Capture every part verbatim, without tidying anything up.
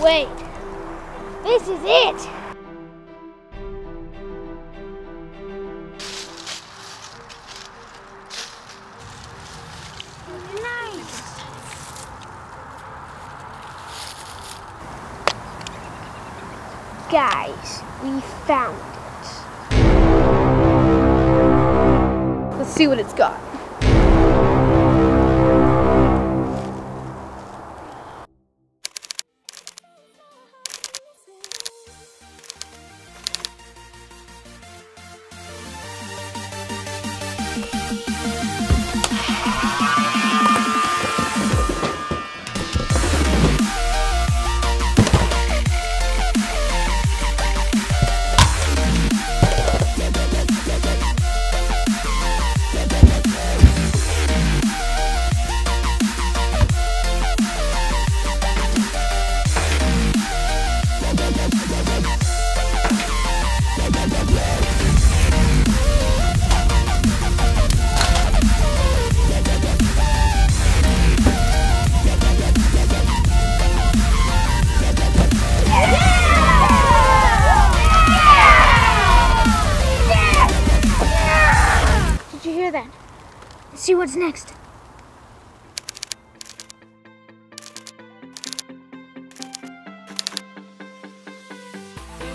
Wait, this is it! Guys, we found it. Let's see what it's got. Let's see what's next.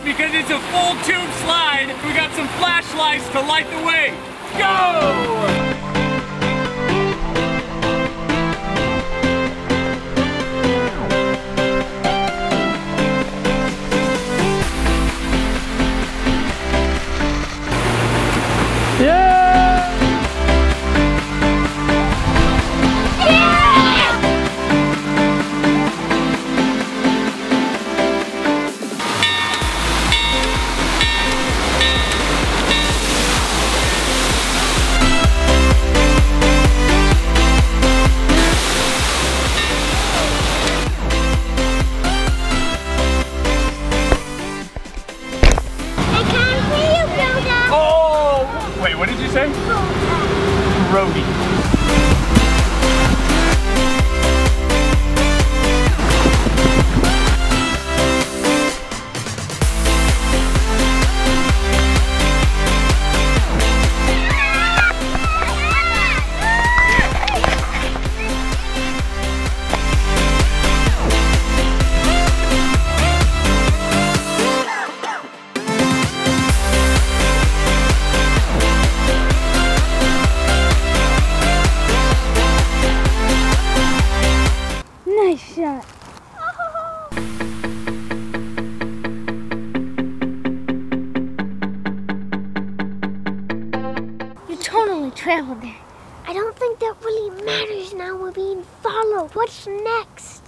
Because it's a full tube slide, we got some flashlights to light the way. Go! Wait, what did you say? Brody. Shot. Oh. You totally traveled there. I don't think that really matters now. We're being followed. What's next?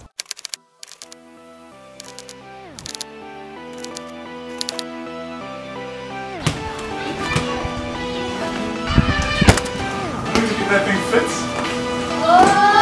If that thing fits. Whoa.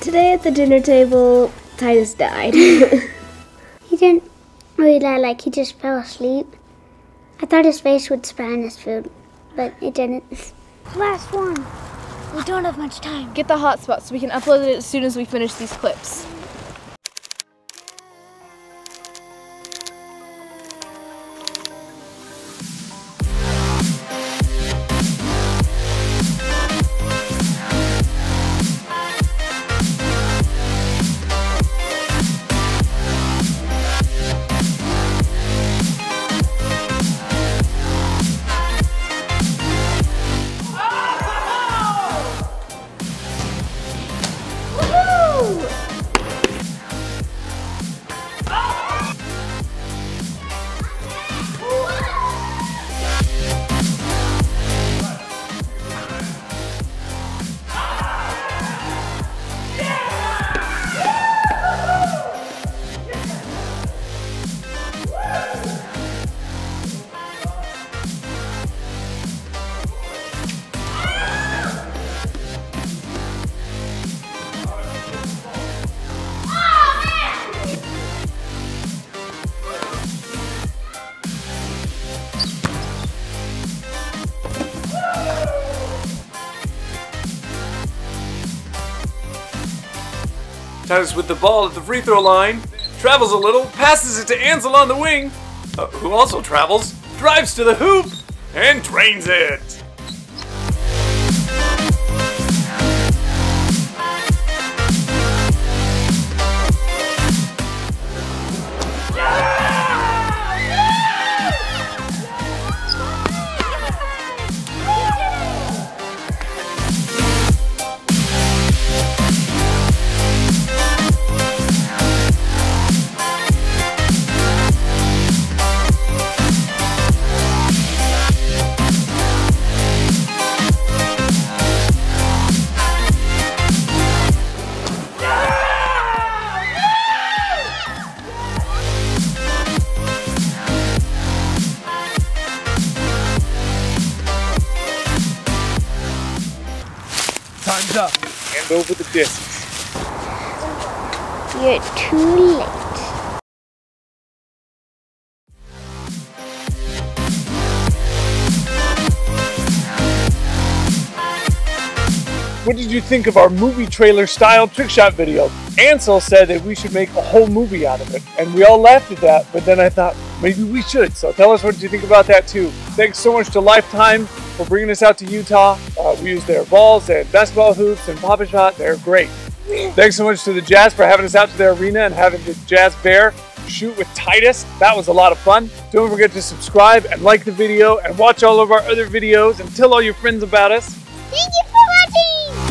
Today at the dinner table, Titus died. He didn't really die, like he just fell asleep. I thought his face would span his food, but it didn't. Last one. We don't have much time. Get the hotspot so we can upload it as soon as we finish these clips. Tyus with the ball at the free throw line, travels a little, passes it to Ansel on the wing, uh, who also travels, drives to the hoop, and drains it. Time's up. Hand over the discs. You're too late. What did you think of our movie trailer style trick shot video? Ansel said that we should make a whole movie out of it, and we all laughed at that, but then I thought maybe we should. So tell us what you think about that too. Thanks so much to Lifetime for bringing us out to Utah. Uh, we use their balls and basketball hoops and pop-a shot. They're great. Thanks so much to the Jazz for having us out to their arena and having the Jazz Bear shoot with Titus. That was a lot of fun. Don't forget to subscribe and like the video and watch all of our other videos and tell all your friends about us. Thank you for watching.